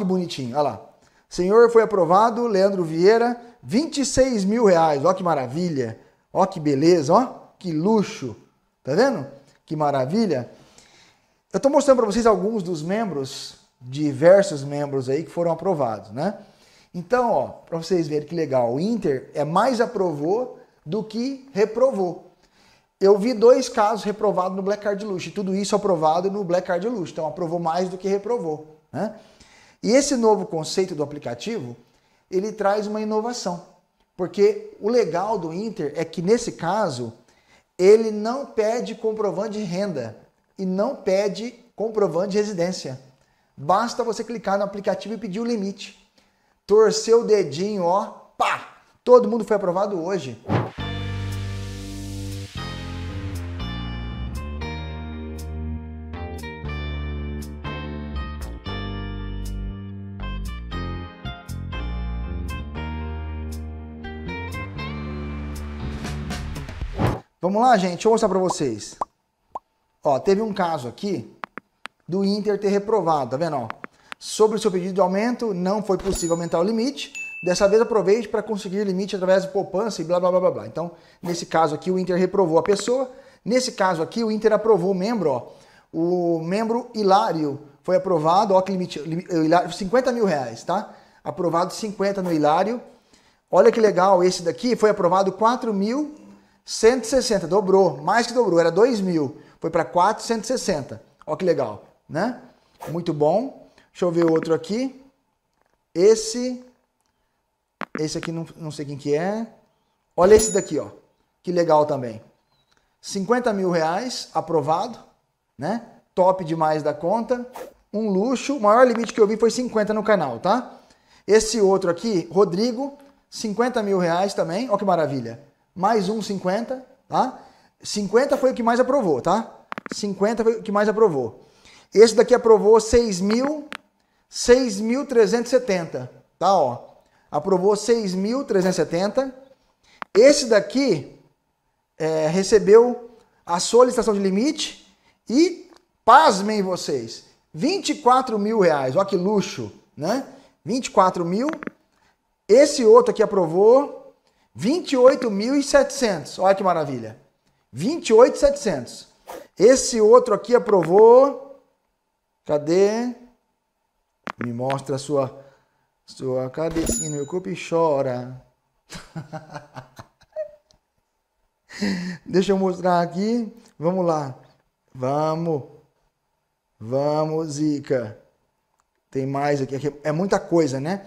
que bonitinho, olha lá. Senhor, foi aprovado, Leandro Vieira, 26 mil reais, ó que maravilha, ó que beleza, ó que luxo, tá vendo? Que maravilha. Eu tô mostrando para vocês alguns dos membros, diversos membros aí que foram aprovados, né? Então, ó, para vocês verem que legal, o Inter mais aprovou do que reprovou. Eu vi 2 casos reprovados no Black Card Luxe, tudo isso aprovado no Black Card Luxe, então aprovou mais do que reprovou, né? E esse novo conceito do aplicativo, ele traz uma inovação, porque o legal do Inter é que nesse caso, ele não pede comprovante de renda e não pede comprovante de residência. Basta você clicar no aplicativo e pedir o limite. Torceu o dedinho, ó, pá! Todo mundo foi aprovado hoje. Vamos lá, gente, deixa eu mostrar para vocês. Ó, teve um caso aqui do Inter ter reprovado, tá vendo? Ó, sobre o seu pedido de aumento, não foi possível aumentar o limite. Dessa vez aproveite para conseguir limite através de poupança e blá, blá, blá, blá, blá. Então, nesse caso aqui, o Inter reprovou a pessoa. Nesse caso aqui, o Inter aprovou o membro, ó. O membro Hilário foi aprovado, ó, que limite, 50 mil reais, tá? Aprovado 50 no Hilário. Olha que legal, esse daqui foi aprovado 4.160, dobrou, mais que dobrou, era 2.000, foi para 460. Ó que legal, né? Muito bom. Deixa eu ver outro aqui. Esse aqui não sei quem que é. Olha esse daqui, ó. Que legal também. 50 mil reais, aprovado, né? Top demais da conta. Um luxo. O maior limite que eu vi foi 50 no canal, tá? Esse outro aqui, Rodrigo, 50 mil reais também. Ó que maravilha. Mais um 50, tá? 50 foi o que mais aprovou, tá? 50 foi o que mais aprovou. Esse daqui aprovou 6.370, tá, ó. Aprovou 6.370. Esse daqui recebeu a solicitação de limite e, pasmem vocês, 24 mil reais. Olha que luxo, né? 24 mil. Esse outro aqui aprovou 28.700, olha que maravilha, 28.700. Esse outro aqui aprovou, cadê? Me mostra a sua cabecinha, meu corpo chora. Deixa eu mostrar aqui, vamos lá, vamos Zica. Tem mais aqui, é muita coisa, né?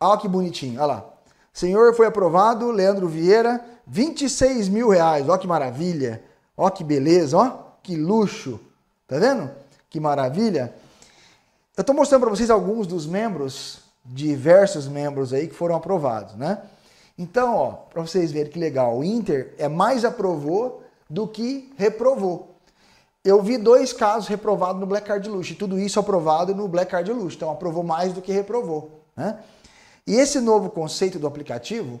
Olha que bonitinho, olha lá. Senhor, foi aprovado, Leandro Vieira, 26 mil reais. Ó que maravilha, ó que beleza, ó que luxo. Tá vendo? Que maravilha. Eu tô mostrando para vocês alguns dos membros, diversos membros aí que foram aprovados, né? Então, ó, para vocês verem que legal, o Inter mais aprovou do que reprovou. Eu vi 2 casos reprovados no Black Card Luxe, tudo isso aprovado no Black Card Luxe, então aprovou mais do que reprovou, né? E esse novo conceito do aplicativo,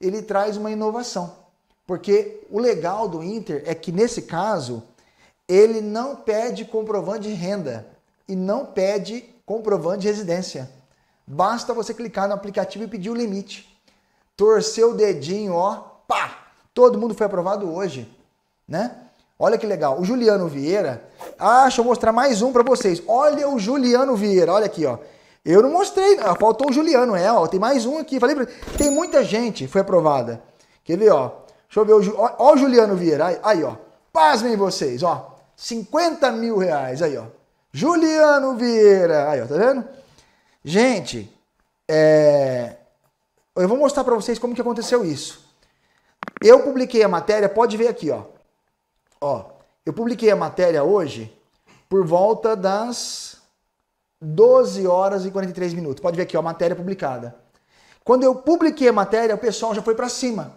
ele traz uma inovação, porque o legal do Inter é que nesse caso, ele não pede comprovante de renda e não pede comprovante de residência. Basta você clicar no aplicativo e pedir o limite. Torceu o dedinho, ó, pá! Todo mundo foi aprovado hoje, né? Olha que legal. O Juliano Vieira, deixa eu mostrar mais um para vocês. Olha o Juliano Vieira, olha aqui, ó. Eu não mostrei, faltou o Juliano, ó, tem mais um aqui, falei pra ele, tem muita gente, foi aprovada. Quer ver, ó, deixa eu ver, ó o Juliano Vieira, aí, ó, pasmem vocês, ó, 50 mil reais, aí, ó, Juliano Vieira, aí, ó, tá vendo? Gente, eu vou mostrar pra vocês como que aconteceu isso. Eu publiquei a matéria, pode ver aqui, ó, eu publiquei a matéria hoje por volta das 12 horas e 43 minutos. Pode ver aqui, ó, a matéria publicada. Quando eu publiquei a matéria, o pessoal já foi para cima.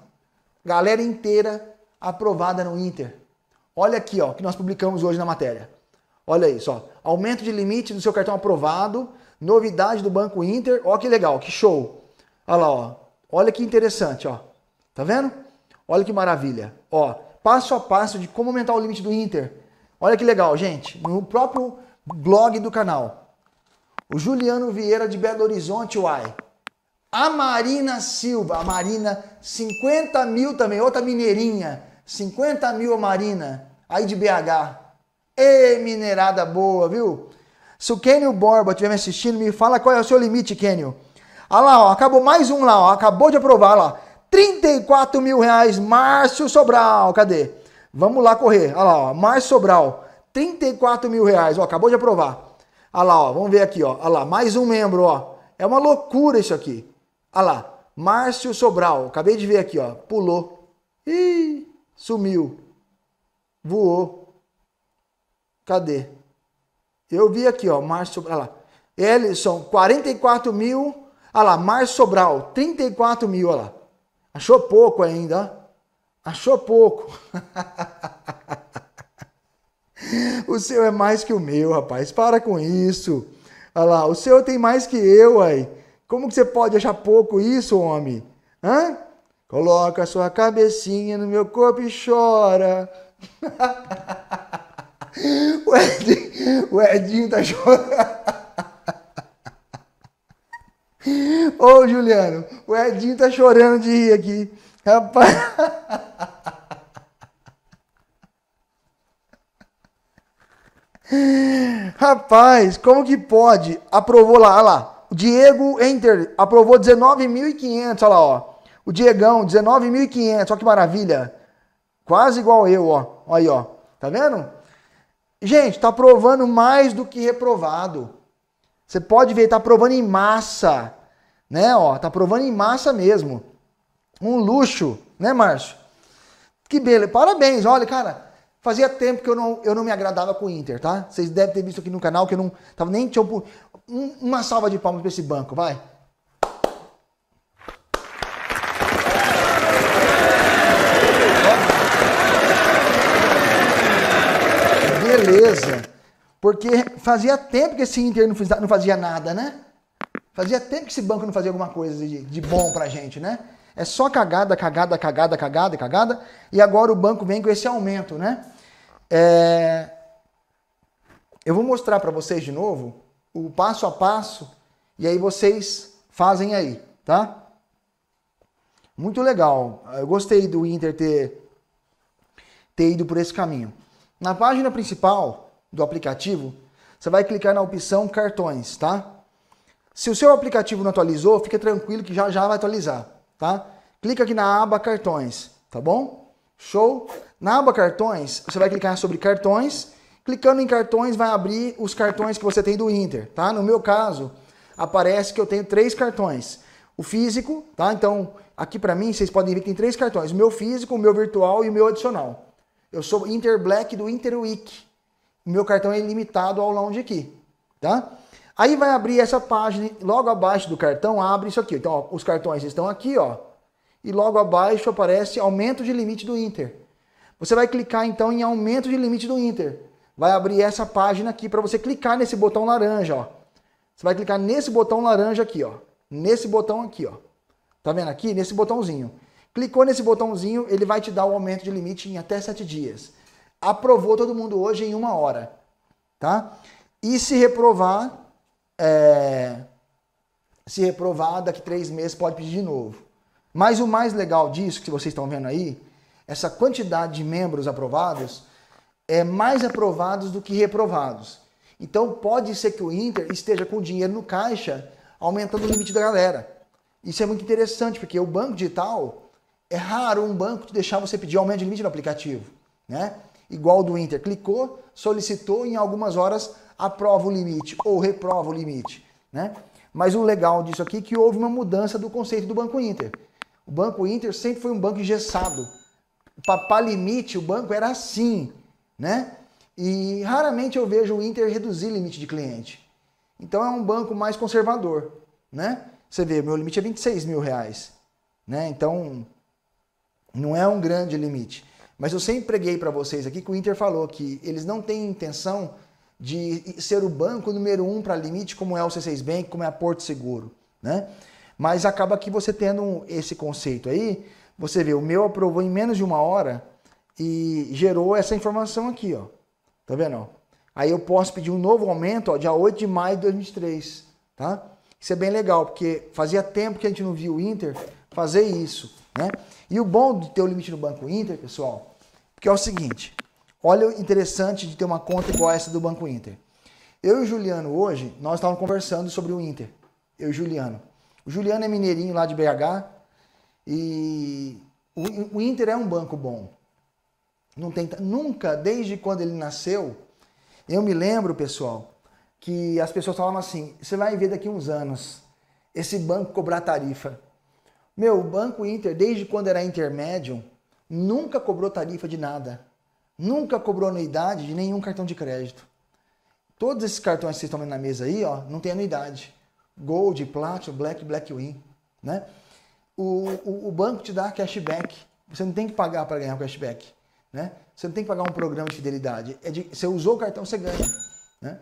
Galera inteira aprovada no Inter. Olha aqui, ó, que nós publicamos hoje na matéria. Olha isso, ó. Aumento de limite do seu cartão aprovado. Novidade do Banco Inter. Ó, que legal, que show. Olha lá, ó. Olha que interessante, ó. Tá vendo? Olha que maravilha. Ó, passo a passo de como aumentar o limite do Inter. Olha que legal, gente. No próprio blog do canal. O Juliano Vieira de Belo Horizonte, uai. A Marina Silva, a Marina, 50 mil também, outra mineirinha. 50 mil a Marina, aí de BH. Ei, mineirada boa, viu? Se o Kênio Borba estiver me assistindo, me fala qual é o seu limite, Kênio. Olha lá, ó, acabou mais um lá, ó, acabou de aprovar, olha lá. 34 mil reais, Márcio Sobral, cadê? Vamos lá correr, olha lá, ó, Márcio Sobral, 34 mil reais, ó, acabou de aprovar. Olha lá, ó, vamos ver aqui, ó. Olha lá, mais um membro, ó. É uma loucura isso aqui. Olha lá, Márcio Sobral. Acabei de ver aqui, ó. Pulou. Ih, sumiu. Voou. Cadê? Eu vi aqui, ó, Márcio Sobral. Olha lá. Ellison, 44 mil. Olha lá, Márcio Sobral, 34 mil, olha lá. Achou pouco ainda, ó. Achou pouco. O seu é mais que o meu, rapaz. Para com isso. Olha lá, o seu tem mais que eu, aí. Como que você pode achar pouco isso, homem? Hã? Coloca a sua cabecinha no meu corpo e chora. O Edinho tá chorando. Ô, Juliano, o Edinho tá chorando de rir aqui. Rapaz... Rapaz, como que pode? Aprovou lá, olha lá. O Diego Enter aprovou 19.500, olha lá, ó. O Diegão, 19.500, olha que maravilha. Quase igual eu, ó. Aí, ó. Tá vendo? Gente, tá aprovando mais do que reprovado. Você pode ver, tá aprovando em massa. Né, ó. Tá aprovando em massa mesmo. Um luxo, né, Márcio? Que beleza. Parabéns, olha, cara. Fazia tempo que eu não me agradava com o Inter, tá? Vocês devem ter visto aqui no canal que eu não tava nem... Uma salva de palmas pra esse banco, vai. Beleza. Porque fazia tempo que esse Inter não fazia nada, né? Fazia tempo que esse banco não fazia alguma coisa de bom pra gente, né? É só cagada, cagada, cagada, cagada, cagada. E agora o banco vem com esse aumento, né? Eu vou mostrar para vocês de novo o passo a passo. E aí vocês fazem aí, tá? Muito legal. Eu gostei do Inter ter ido por esse caminho. Na página principal do aplicativo, você vai clicar na opção cartões, tá? Se o seu aplicativo não atualizou, fica tranquilo que já já vai atualizar. Tá? Clica aqui na aba cartões, tá bom? Show! Na aba cartões, você vai clicar sobre cartões. Clicando em cartões, vai abrir os cartões que você tem do Inter, tá? No meu caso, aparece que eu tenho 3 cartões. O físico, tá? Então, aqui pra mim, vocês podem ver que tem 3 cartões. O meu físico, o meu virtual e o meu adicional. Eu sou Inter Black do Inter Week. O meu cartão é limitado ao lounge aqui, tá? Aí vai abrir essa página, logo abaixo do cartão abre isso aqui. Então, ó, os cartões estão aqui, ó. E logo abaixo aparece aumento de limite do Inter. Você vai clicar então em aumento de limite do Inter. Vai abrir essa página aqui para você clicar nesse botão laranja, ó. Você vai clicar nesse botão laranja aqui, ó. Nesse botão aqui, ó. Tá vendo aqui? Nesse botãozinho. Clicou nesse botãozinho, ele vai te dar o aumento de limite em até 7 dias. Aprovou todo mundo hoje em 1 hora, tá? E se reprovar... se reprovar, daqui 3 meses pode pedir de novo. Mas o mais legal disso, que vocês estão vendo aí, essa quantidade de membros aprovados, é mais aprovados do que reprovados. Então pode ser que o Inter esteja com dinheiro no caixa, aumentando o limite da galera. Isso é muito interessante, porque o banco digital, é raro um banco deixar você pedir aumento de limite no aplicativo, né? Igual do Inter, clicou, solicitou, em algumas horas aprova o limite ou reprova o limite, né? Mas o legal disso aqui é que houve uma mudança do conceito do Banco Inter. O Banco Inter sempre foi um banco engessado. Para limite, o banco era assim, né? E raramente eu vejo o Inter reduzir limite de cliente. Então é um banco mais conservador, né? Você vê, meu limite é 26 mil reais, né? Então não é um grande limite. Mas eu sempre preguei para vocês aqui que o Inter falou que eles não têm intenção de ser o banco número 1 para limite, como é o C6 Bank, como é a Porto Seguro, né? Mas acaba que você tendo esse conceito aí, você vê, o meu aprovou em menos de 1 hora e gerou essa informação aqui, ó. Tá vendo? Aí eu posso pedir um novo aumento, ó, dia 8 de maio de 2023, tá? Isso é bem legal, porque fazia tempo que a gente não viu o Inter fazer isso, né? E o bom de ter o limite no Banco Inter, pessoal, porque é o seguinte, olha o interessante de ter uma conta igual a essa do Banco Inter. Eu e o Juliano hoje, nós estávamos conversando sobre o Inter, eu e o Juliano. O Juliano é mineirinho lá de BH e o Inter é um banco bom. Não tem, nunca, desde quando ele nasceu, eu me lembro, pessoal, que as pessoas falavam assim, você vai ver daqui uns anos esse banco cobrar tarifa. Meu, o Banco Inter, desde quando era intermédio, nunca cobrou tarifa de nada. Nunca cobrou anuidade de nenhum cartão de crédito. Todos esses cartões que vocês estão vendo na mesa aí, ó, não tem anuidade. Gold, Platinum, Black, Black Win, né? O banco te dá cashback. Você não tem que pagar para ganhar o cashback, né? Você não tem que pagar um programa de fidelidade. Você usou o cartão, você ganha, né?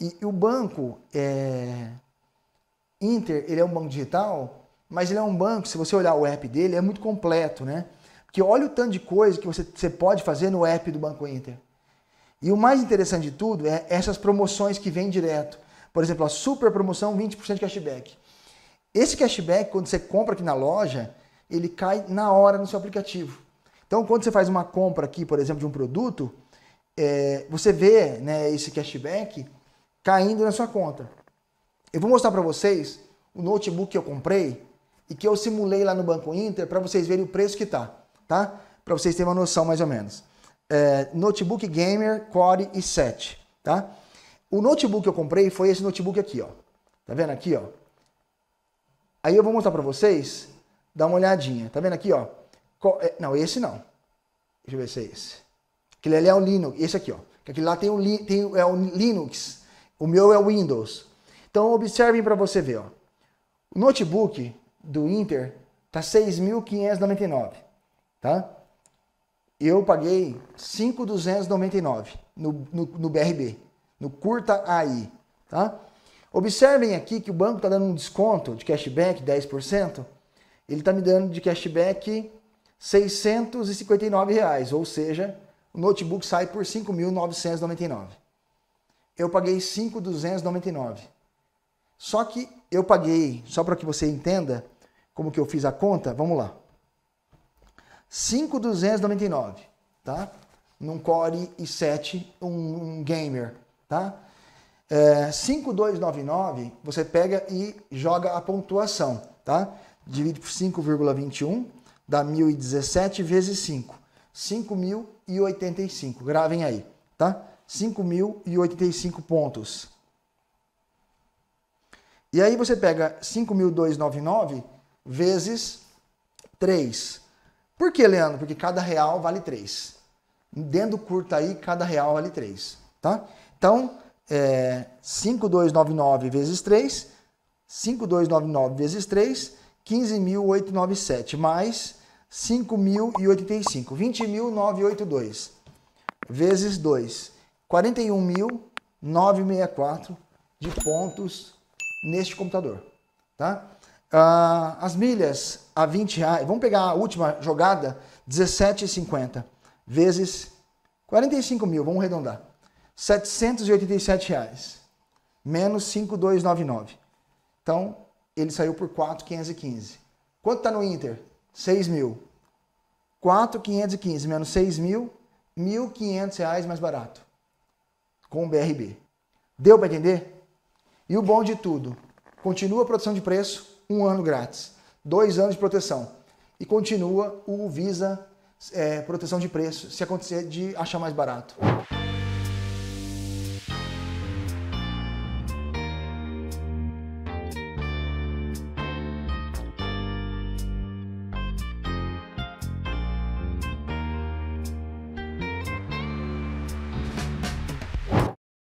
E o banco Inter, ele é um banco digital, mas ele é um banco, se você olhar o app dele, é muito completo, né? Porque olha o tanto de coisa que você pode fazer no app do Banco Inter. E o mais interessante de tudo é essas promoções que vêm direto. Por exemplo, a super promoção 20% de cashback. Esse cashback, quando você compra aqui na loja, ele cai na hora no seu aplicativo. Então, quando você faz uma compra aqui, por exemplo, de um produto, você vê, né, esse cashback caindo na sua conta. Eu vou mostrar para vocês o notebook que eu comprei e que eu simulei lá no Banco Inter para vocês verem o preço que tá, tá? Para vocês terem uma noção mais ou menos. Notebook Gamer Core i7, tá? O notebook que eu comprei foi esse notebook aqui, ó. Tá vendo aqui, ó? Aí eu vou mostrar para vocês, dá uma olhadinha. Tá vendo aqui, ó? Não, esse não. Deixa eu ver se é esse. Aquele ali é o Linux, esse aqui, ó. Aquele lá é o Linux. O meu é o Windows. Então, observem para você ver, ó. O notebook do Inter tá 6.599, tá? Eu paguei 5.299 no BRB, no Curta AI, tá? Observem aqui que o banco tá dando um desconto de cashback 10%. Ele tá me dando de cashback R$659, ou seja, o notebook sai por 5.999. Eu paguei 5.299. Só que eu paguei, só para que você entenda como que eu fiz a conta, vamos lá. 5.299, tá? Num Core i7, um gamer, tá? 5.299, você pega e joga a pontuação, tá? Divide por 5,21, dá 1.017 vezes 5. 5.085, gravem aí, tá? 5.085 pontos. E aí você pega 5.299 vezes 3. Por que, Leandro? Porque cada real vale 3. Dentro do curta aí, cada real vale 3. Tá? Então, 5.299 vezes 3, 5.299 vezes 3, 15.897, mais 5.085, 20.982, vezes 2. 41.964 de pontos neste computador, tá? As milhas a R$20, vamos pegar a última jogada, 17,50 vezes 45.000, vamos arredondar, R$787, menos 5.299. Então, ele saiu por 4.515. Quanto está no Inter? 6.000. 4.515 menos 6.000, R$1.500 mais barato, com o BRB. Deu para entender? E o bom de tudo, continua a proteção de preço, 1 ano grátis, 2 anos de proteção. E continua o Visa proteção de preço, se acontecer de achar mais barato.